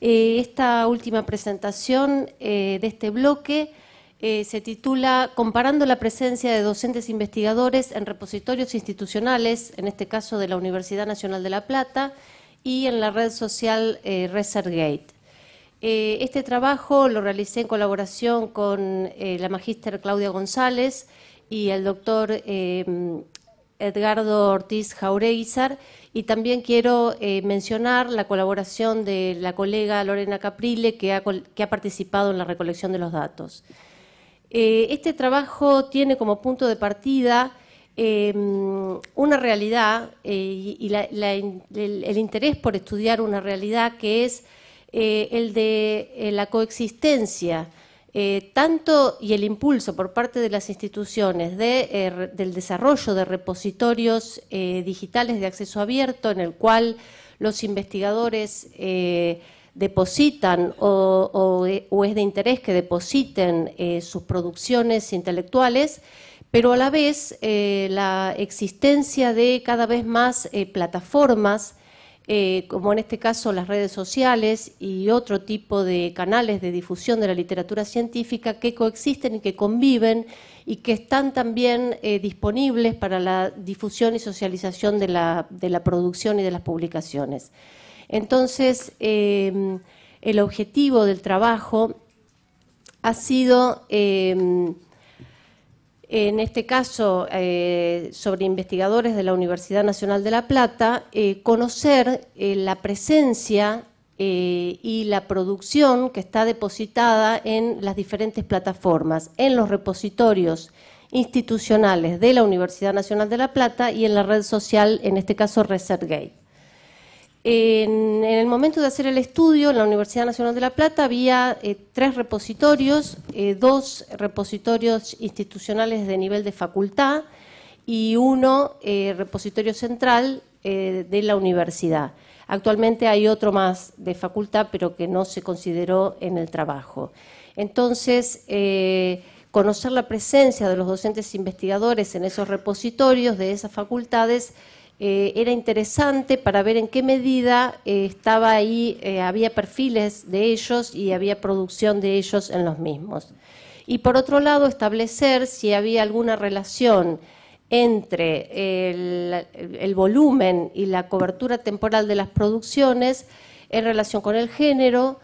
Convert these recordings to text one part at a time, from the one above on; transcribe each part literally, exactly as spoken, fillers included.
Eh, esta última presentación eh, de este bloque eh, se titula Comparando la presencia de docentes investigadores en repositorios institucionales, en este caso de la Universidad Nacional de La Plata, y en la red social eh, ResearchGate. Eh, este trabajo lo realicé en colaboración con eh, la magíster Claudia González y el doctor eh, Edgardo Ortiz Jauréguizar, y también quiero eh, mencionar la colaboración de la colega Lorena Caprile, que ha, que ha participado en la recolección de los datos. Eh, este trabajo tiene como punto de partida eh, una realidad eh, y la, la, el, el interés por estudiar una realidad que es eh, el de eh, la coexistencia Eh, tanto y el impulso por parte de las instituciones de, eh, del desarrollo de repositorios eh, digitales de acceso abierto, en el cual los investigadores eh, depositan o, o, o es de interés que depositen eh, sus producciones intelectuales, pero a la vez eh, la existencia de cada vez más eh, plataformas, Eh, como en este caso las redes sociales y otro tipo de canales de difusión de la literatura científica, que coexisten y que conviven y que están también eh, disponibles para la difusión y socialización de la, de la producción y de las publicaciones. Entonces, eh, el objetivo del trabajo ha sido, eh, en este caso, eh, sobre investigadores de la Universidad Nacional de La Plata, eh, conocer eh, la presencia eh, y la producción que está depositada en las diferentes plataformas, en los repositorios institucionales de la Universidad Nacional de La Plata y en la red social, en este caso ResearchGate. En, en el momento de hacer el estudio en la Universidad Nacional de La Plata había eh, tres repositorios, eh, dos repositorios institucionales de nivel de facultad y uno eh, repositorio central eh, de la universidad. Actualmente hay otro más de facultad, pero que no se consideró en el trabajo. Entonces, eh, conocer la presencia de los docentes investigadores en esos repositorios de esas facultades Eh, era interesante para ver en qué medida eh, estaba ahí, eh, había perfiles de ellos y había producción de ellos en los mismos. Y por otro lado, establecer si había alguna relación entre el, el volumen y la cobertura temporal de las producciones en relación con el género,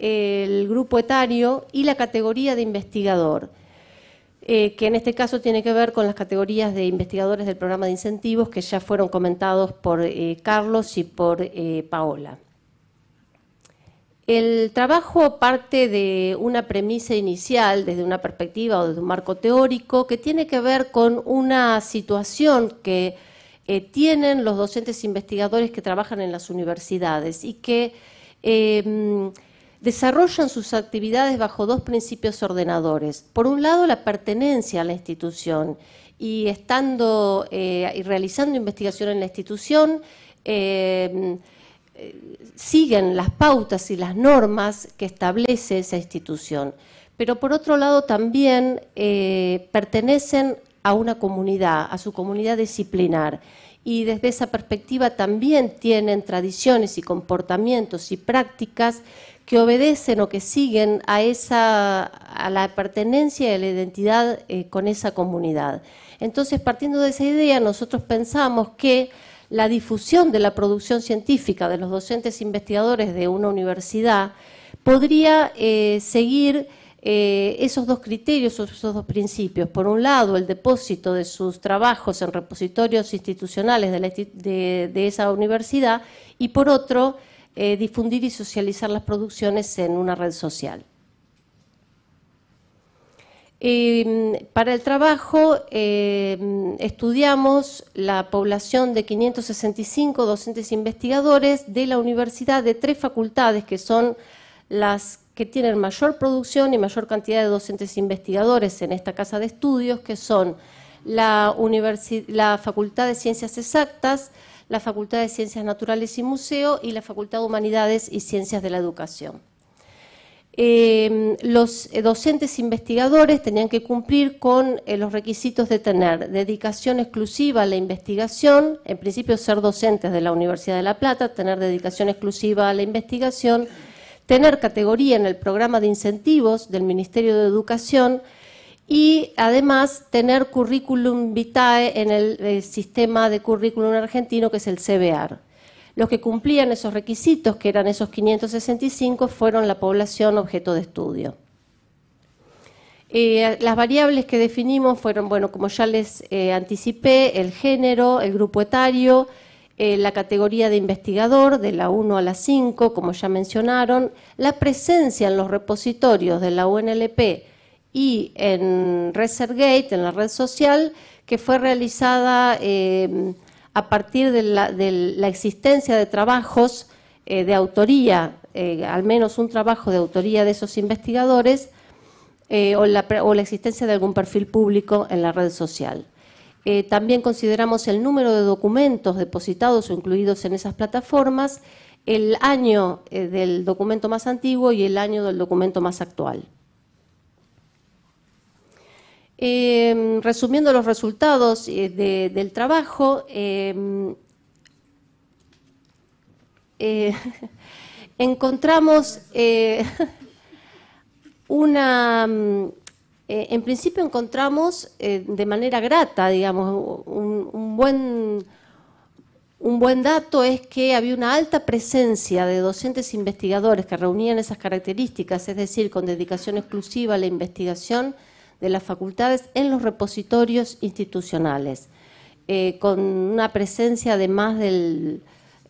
el grupo etario y la categoría de investigador. Eh, que en este caso tiene que ver con las categorías de investigadores del programa de incentivos que ya fueron comentados por eh, Carlos y por eh, Paola. El trabajo parte de una premisa inicial desde una perspectiva o desde un marco teórico que tiene que ver con una situación que eh, tienen los docentes investigadores que trabajan en las universidades y que eh, desarrollan sus actividades bajo dos principios ordenadores. Por un lado, la pertenencia a la institución, y estando eh, y realizando investigación en la institución, eh, eh, siguen las pautas y las normas que establece esa institución. Pero por otro lado también eh, pertenecen a una comunidad, a su comunidad disciplinar. Y desde esa perspectiva también tienen tradiciones y comportamientos y prácticas que obedecen o que siguen a, esa, a la pertenencia y a la identidad eh, con esa comunidad. Entonces, partiendo de esa idea, nosotros pensamos que la difusión de la producción científica de los docentes investigadores de una universidad podría eh, seguir eh, esos dos criterios, esos dos principios. Por un lado, el depósito de sus trabajos en repositorios institucionales de, la, de, de esa universidad, y por otro, Eh, difundir y socializar las producciones en una red social. Eh, para el trabajo eh, estudiamos la población de quinientos sesenta y cinco docentes investigadores de la universidad de tres facultades que son las que tienen mayor producción y mayor cantidad de docentes investigadores en esta casa de estudios, que son la, Universi- la Facultad de Ciencias Exactas, la Facultad de Ciencias Naturales y Museo y la Facultad de Humanidades y Ciencias de la Educación. Eh, los docentes investigadores tenían que cumplir con eh, los requisitos de tener dedicación exclusiva a la investigación, en principio ser docentes de la Universidad de La Plata, tener dedicación exclusiva a la investigación, tener categoría en el programa de incentivos del Ministerio de Educación y además tener currículum vitae en el eh, sistema de currículum argentino que es el C B A. Los que cumplían esos requisitos, que eran esos quinientos sesenta y cinco, fueron la población objeto de estudio. Eh, las variables que definimos fueron, bueno, como ya les eh, anticipé, el género, el grupo etario, eh, la categoría de investigador, de la uno a la cinco, como ya mencionaron, la presencia en los repositorios de la U N L P y en ResearchGate, en la red social, que fue realizada eh, a partir de la, de la existencia de trabajos eh, de autoría, eh, al menos un trabajo de autoría de esos investigadores, eh, o, la, o la existencia de algún perfil público en la red social. Eh, también consideramos el número de documentos depositados o incluidos en esas plataformas, el año eh, del documento más antiguo y el año del documento más actual. Eh, resumiendo los resultados eh, de, del trabajo, eh, eh, encontramos eh, una, eh, en principio encontramos eh, de manera grata, digamos, un, un, buen, un buen dato es que había una alta presencia de docentes investigadores que reunían esas características, es decir, con dedicación exclusiva a la investigación de las facultades en los repositorios institucionales, eh, con una presencia de más del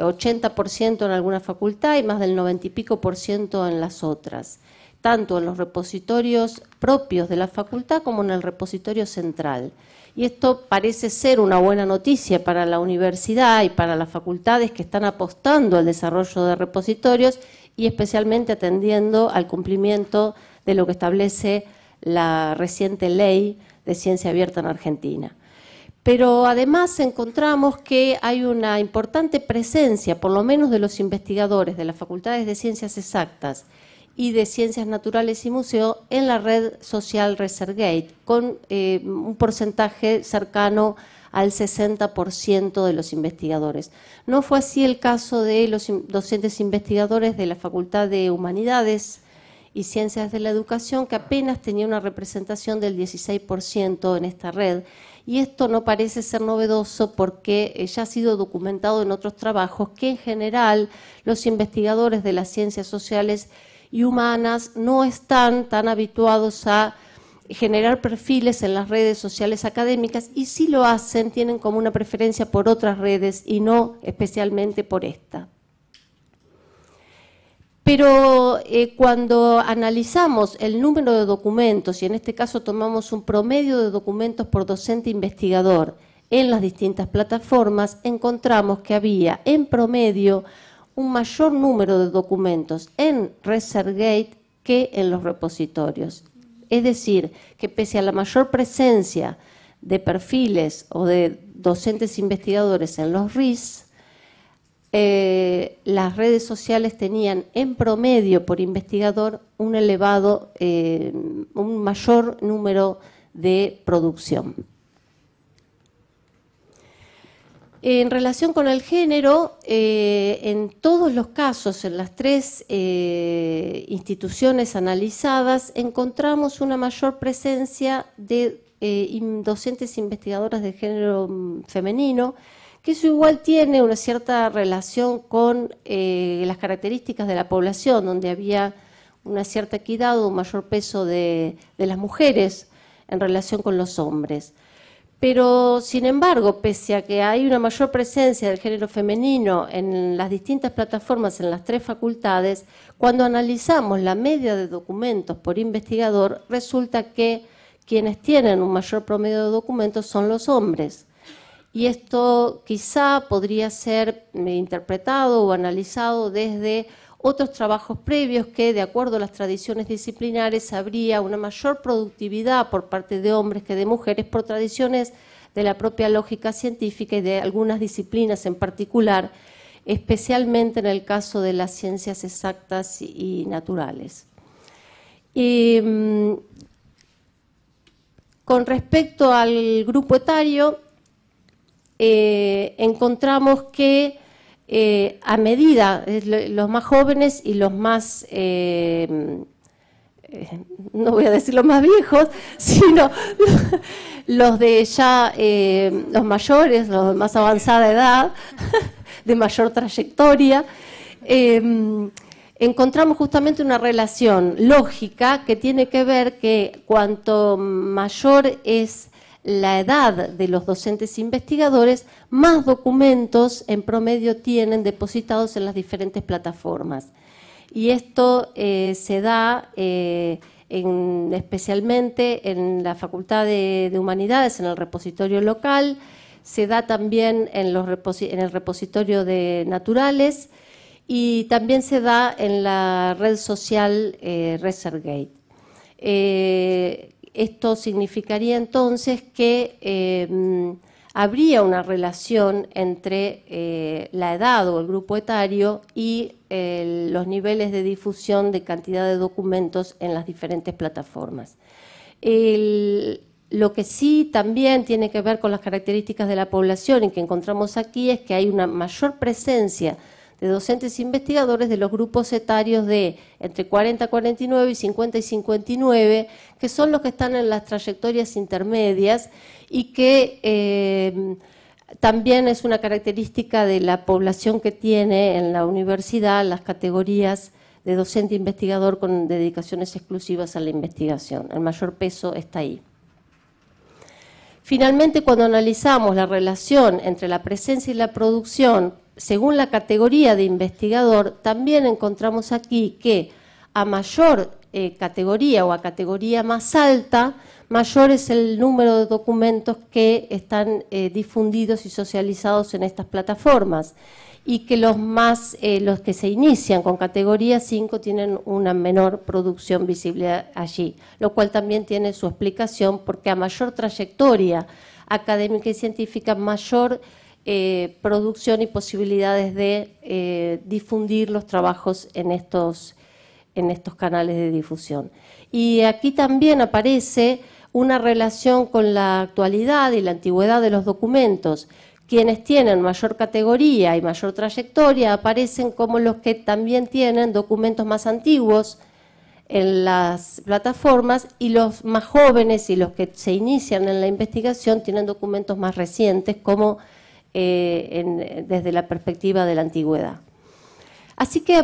ochenta por ciento en alguna facultad y más del noventa y pico por ciento en las otras, tanto en los repositorios propios de la facultad como en el repositorio central. Y esto parece ser una buena noticia para la universidad y para las facultades que están apostando al desarrollo de repositorios y especialmente atendiendo al cumplimiento de lo que establece la reciente ley de ciencia abierta en Argentina. Pero además encontramos que hay una importante presencia, por lo menos de los investigadores de las facultades de Ciencias Exactas y de Ciencias Naturales y Museo en la red social ResearchGate, con eh, un porcentaje cercano al sesenta por ciento de los investigadores. No fue así el caso de los docentes investigadores de la Facultad de Humanidades y Ciencias de la Educación, que apenas tenía una representación del dieciséis por ciento en esta red. Y esto no parece ser novedoso porque ya ha sido documentado en otros trabajos que en general los investigadores de las ciencias sociales y humanas no están tan habituados a generar perfiles en las redes sociales académicas y si lo hacen tienen como una preferencia por otras redes y no especialmente por esta. Pero eh, cuando analizamos el número de documentos, y en este caso tomamos un promedio de documentos por docente investigador en las distintas plataformas, encontramos que había en promedio un mayor número de documentos en ResearchGate que en los repositorios. Es decir, que pese a la mayor presencia de perfiles o de docentes investigadores en los R I S, Eh, las redes sociales tenían en promedio por investigador un elevado, eh, un mayor número de producción. En relación con el género, eh, en todos los casos, en las tres eh, instituciones analizadas, encontramos una mayor presencia de eh, docentes investigadoras de género femenino, que eso igual tiene una cierta relación con eh, las características de la población, donde había una cierta equidad o un mayor peso de, de las mujeres en relación con los hombres. Pero, sin embargo, pese a que hay una mayor presencia del género femenino en las distintas plataformas, en las tres facultades, cuando analizamos la media de documentos por investigador, resulta que quienes tienen un mayor promedio de documentos son los hombres. Y esto quizá podría ser interpretado o analizado desde otros trabajos previos que, de acuerdo a las tradiciones disciplinares, habría una mayor productividad por parte de hombres que de mujeres por tradiciones de la propia lógica científica y de algunas disciplinas en particular, especialmente en el caso de las ciencias exactas y naturales. Y, con respecto al grupo etario, Eh, encontramos que eh, a medida, los más jóvenes y los más, eh, eh, no voy a decir los más viejos, sino los de ya, eh, los mayores, los de más avanzada edad, de mayor trayectoria, eh, encontramos justamente una relación lógica que tiene que ver que cuanto mayor es la edad de los docentes investigadores, más documentos en promedio tienen depositados en las diferentes plataformas. Y esto eh, se da eh, en, especialmente en la Facultad de, de Humanidades, en el repositorio local, se da también en, los reposi- en el repositorio de Naturales, y también se da en la red social eh, ResearchGate. Eh, esto significaría entonces que eh, habría una relación entre eh, la edad o el grupo etario y eh, los niveles de difusión de cantidad de documentos en las diferentes plataformas. El, lo que sí también tiene que ver con las características de la población y que encontramos aquí es que hay una mayor presencia de docentes investigadores de los grupos etarios de entre cuarenta a cuarenta y nueve y cincuenta y cincuenta y nueve, que son los que están en las trayectorias intermedias y que eh, también es una característica de la población que tiene en la universidad las categorías de docente investigador con dedicaciones exclusivas a la investigación. El mayor peso está ahí. Finalmente, cuando analizamos la relación entre la presencia y la producción, según la categoría de investigador, también encontramos aquí que a mayor eh, categoría o a categoría más alta, mayor es el número de documentos que están eh, difundidos y socializados en estas plataformas, y que los, más, eh, los que se inician con categoría cinco tienen una menor producción visible allí, lo cual también tiene su explicación porque a mayor trayectoria académica y científica, mayor Eh, producción y posibilidades de eh, difundir los trabajos en estos, en estos canales de difusión. Y aquí también aparece una relación con la actualidad y la antigüedad de los documentos. Quienes tienen mayor categoría y mayor trayectoria aparecen como los que también tienen documentos más antiguos en las plataformas, y los más jóvenes y los que se inician en la investigación tienen documentos más recientes como Eh, en, desde la perspectiva de la antigüedad. Así que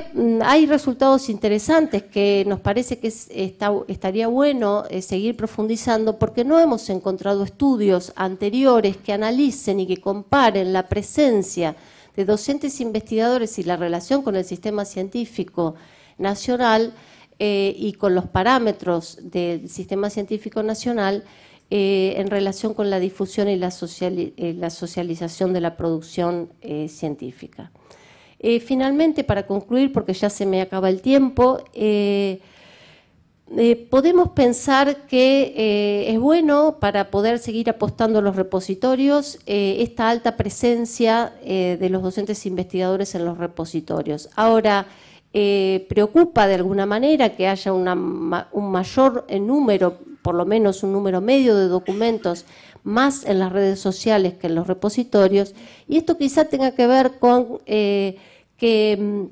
hay resultados interesantes que nos parece que es, está, estaría bueno eh, seguir profundizando, porque no hemos encontrado estudios anteriores que analicen y que comparen la presencia de docentes investigadores y la relación con el sistema científico nacional eh, y con los parámetros del sistema científico nacional Eh, en relación con la difusión y la, sociali eh, la socialización de la producción eh, científica. Eh, finalmente, para concluir, porque ya se me acaba el tiempo, eh, eh, podemos pensar que eh, es bueno, para poder seguir apostando a los repositorios, eh, esta alta presencia eh, de los docentes investigadores en los repositorios. Ahora, eh, preocupa de alguna manera que haya una, un mayor número, por lo menos un número medio de documentos más en las redes sociales que en los repositorios, y esto quizá tenga que ver con eh, que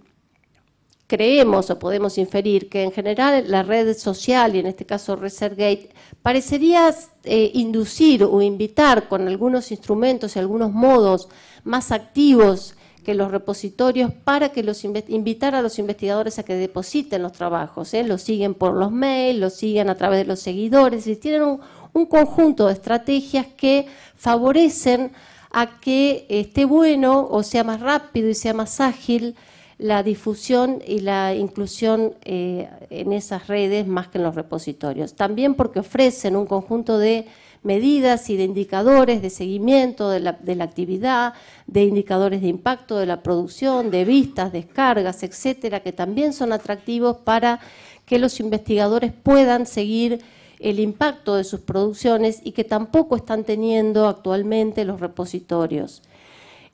creemos o podemos inferir que en general la red social, y en este caso ResearchGate, parecería eh, inducir o invitar con algunos instrumentos y algunos modos más activos que los repositorios para que los invitar a los investigadores a que depositen los trabajos, ¿eh? Los siguen por los mails, los siguen a través de los seguidores, y tienen un, un conjunto de estrategias que favorecen a que esté bueno o sea más rápido y sea más ágil la difusión y la inclusión eh, en esas redes más que en los repositorios. También porque ofrecen un conjunto de medidas y de indicadores de seguimiento de la, de la actividad, de indicadores de impacto de la producción, de vistas, descargas, etcétera, que también son atractivos para que los investigadores puedan seguir el impacto de sus producciones y que tampoco están teniendo actualmente los repositorios.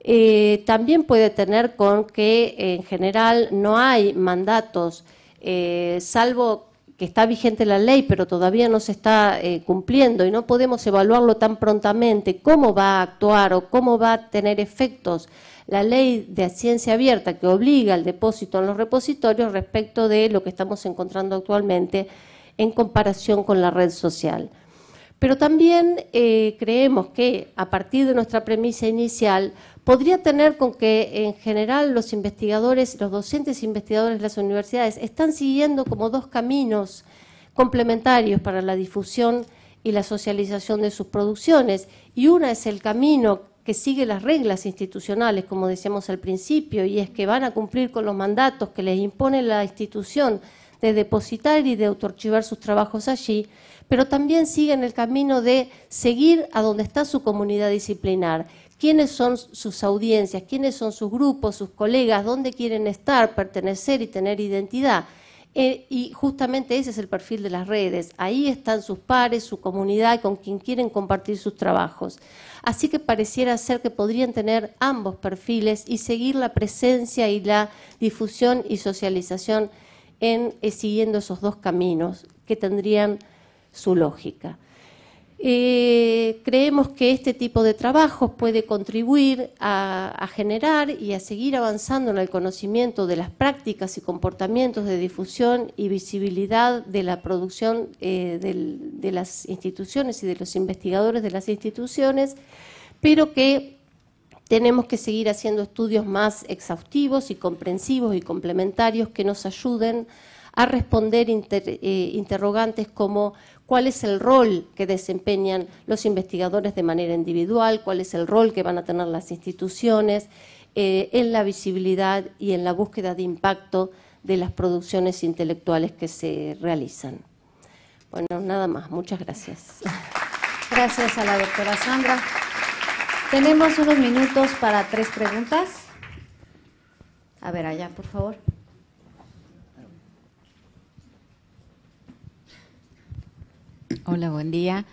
Eh, también puede tener con que en general no hay mandatos, eh, salvo que está vigente la ley, pero todavía no se está eh, cumpliendo y no podemos evaluarlo tan prontamente, cómo va a actuar o cómo va a tener efectos la ley de ciencia abierta que obliga al depósito en los repositorios respecto de lo que estamos encontrando actualmente en comparación con la red social. Pero también eh, creemos que, a partir de nuestra premisa inicial, podría tener con que, en general, los investigadores, los docentes investigadores de las universidades están siguiendo como dos caminos complementarios para la difusión y la socialización de sus producciones. Y una es el camino que sigue las reglas institucionales, como decíamos al principio, y es que van a cumplir con los mandatos que les impone la institución de depositar y de autoarchivar sus trabajos allí, pero también siguen el camino de seguir a donde está su comunidad disciplinar, quiénes son sus audiencias, quiénes son sus grupos, sus colegas, dónde quieren estar, pertenecer y tener identidad. Eh, y justamente ese es el perfil de las redes, ahí están sus pares, su comunidad, con quien quieren compartir sus trabajos. Así que pareciera ser que podrían tener ambos perfiles y seguir la presencia y la difusión y socialización en eh, siguiendo esos dos caminos que tendrían su lógica. Eh, creemos que este tipo de trabajos puede contribuir a, a generar y a seguir avanzando en el conocimiento de las prácticas y comportamientos de difusión y visibilidad de la producción eh, del, de las instituciones y de los investigadores de las instituciones, pero que tenemos que seguir haciendo estudios más exhaustivos y comprensivos y complementarios que nos ayuden a responder inter, eh, interrogantes como cuál es el rol que desempeñan los investigadores de manera individual, cuál es el rol que van a tener las instituciones eh, en la visibilidad y en la búsqueda de impacto de las producciones intelectuales que se realizan. Bueno, nada más. Muchas gracias. Gracias a la doctora Sandra. Tenemos unos minutos para tres preguntas. A ver, allá, por favor. Hola, buen día.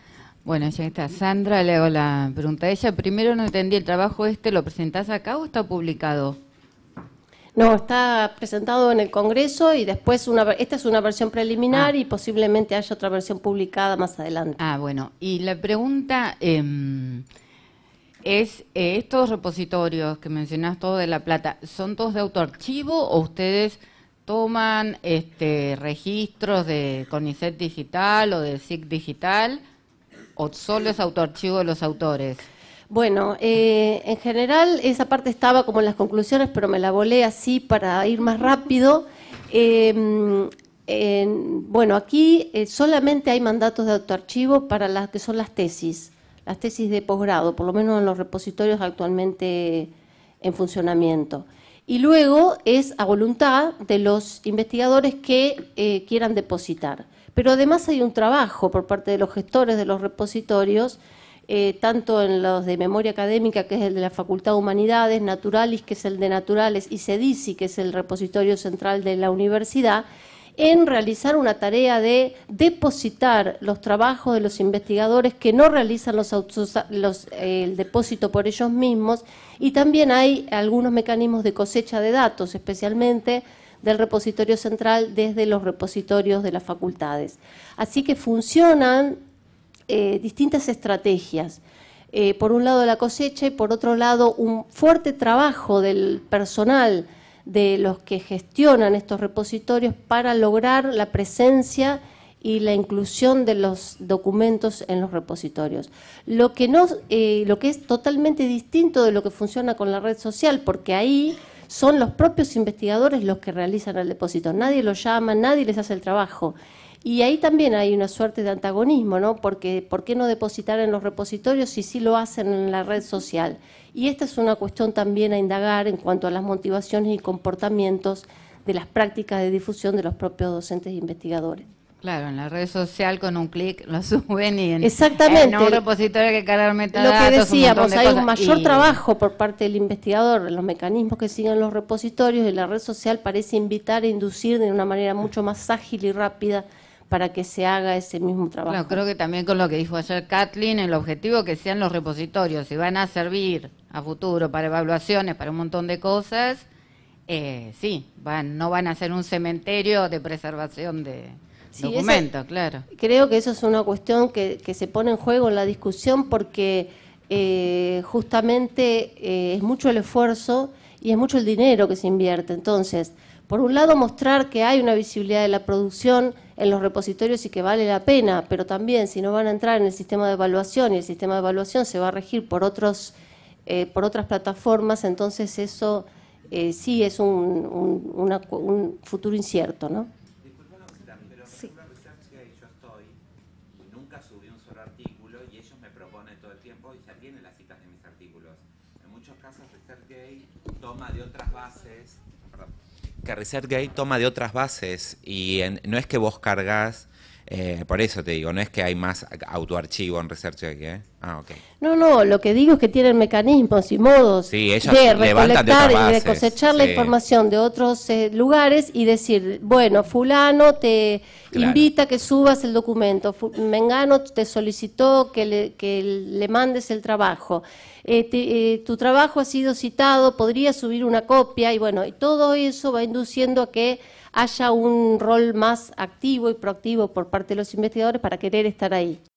Bueno, ya está Sandra, le hago la pregunta a ella. Primero no entendí el trabajo este, ¿lo presentás acá o está publicado? No, está presentado en el Congreso y después, una, esta es una versión preliminar ah. y posiblemente haya otra versión publicada más adelante. Ah, bueno. Y la pregunta eh, es, eh, estos repositorios que mencionás, todos de La Plata, ¿son todos de autoarchivo o ustedes toman este, registros de CONICET digital o de C I C digital, o solo es autoarchivo de los autores? Bueno, eh, en general esa parte estaba como en las conclusiones, pero me la volé así para ir más rápido. Eh, eh, bueno, aquí eh, solamente hay mandatos de autoarchivo para las que son las tesis, las tesis de posgrado, por lo menos en los repositorios actualmente en funcionamiento. Y luego es a voluntad de los investigadores que eh, quieran depositar. Pero además hay un trabajo por parte de los gestores de los repositorios, eh, tanto en los de Memoria Académica, que es el de la Facultad de Humanidades, Naturalis, que es el de Naturales, y SEDICI, que es el repositorio central de la universidad, en realizar una tarea de depositar los trabajos de los investigadores que no realizan los autos, los, eh, el depósito por ellos mismos, y también hay algunos mecanismos de cosecha de datos, especialmente del repositorio central desde los repositorios de las facultades. Así que funcionan eh, distintas estrategias. Eh, por un lado la cosecha y por otro lado un fuerte trabajo del personal de los que gestionan estos repositorios para lograr la presencia y la inclusión de los documentos en los repositorios. Lo que, no, eh, lo que es totalmente distinto de lo que funciona con la red social, porque ahí son los propios investigadores los que realizan el depósito. Nadie los llama, nadie les hace el trabajo. Y ahí también hay una suerte de antagonismo, ¿no? Porque ¿por qué no depositar en los repositorios si sí lo hacen en la red social? Y esta es una cuestión también a indagar en cuanto a las motivaciones y comportamientos de las prácticas de difusión de los propios docentes e investigadores. Claro, en la red social con un clic lo suben y en, exactamente, en un repositorio hay que cargar metadatos. Lo que decíamos, un hay un mayor y... trabajo por parte del investigador, los mecanismos que siguen los repositorios y la red social parece invitar e inducir de una manera mucho más ágil y rápida para que se haga ese mismo trabajo. Bueno, creo que también con lo que dijo ayer Kathleen, el objetivo que sean los repositorios, si van a servir a futuro para evaluaciones, para un montón de cosas, eh, sí, van, no van a ser un cementerio de preservación de, sí, documento, esa, claro. Creo que eso es una cuestión que, que se pone en juego en la discusión porque eh, justamente eh, es mucho el esfuerzo y es mucho el dinero que se invierte. Entonces, por un lado mostrar que hay una visibilidad de la producción en los repositorios y que vale la pena, pero también si no van a entrar en el sistema de evaluación y el sistema de evaluación se va a regir por otros eh, por otras plataformas, entonces eso eh, sí es un, un, una, un futuro incierto, ¿no? Disculpen lo que se da, pero sí. Por ejemplo, ResearchGate yo estoy y nunca subí un solo artículo y ellos me proponen todo el tiempo y ya tienen las citas de mis artículos. En muchos casos ResearchGate toma de otras bases... que ResearchGate toma de otras bases y en, no es que vos cargas, eh, por eso te digo, no es que hay más autoarchivo en ResearchGate. ¿eh? Ah, okay. No, no, lo que digo es que tienen mecanismos y modos sí, de recolectar de y de cosechar sí. la información de otros eh, lugares y decir, bueno, fulano te claro. invita a que subas el documento, mengano te solicitó que le, que le mandes el trabajo. Eh, te, eh, tu trabajo ha sido citado, podrías subir una copia y bueno, y todo eso va induciendo a que haya un rol más activo y proactivo por parte de los investigadores para querer estar ahí.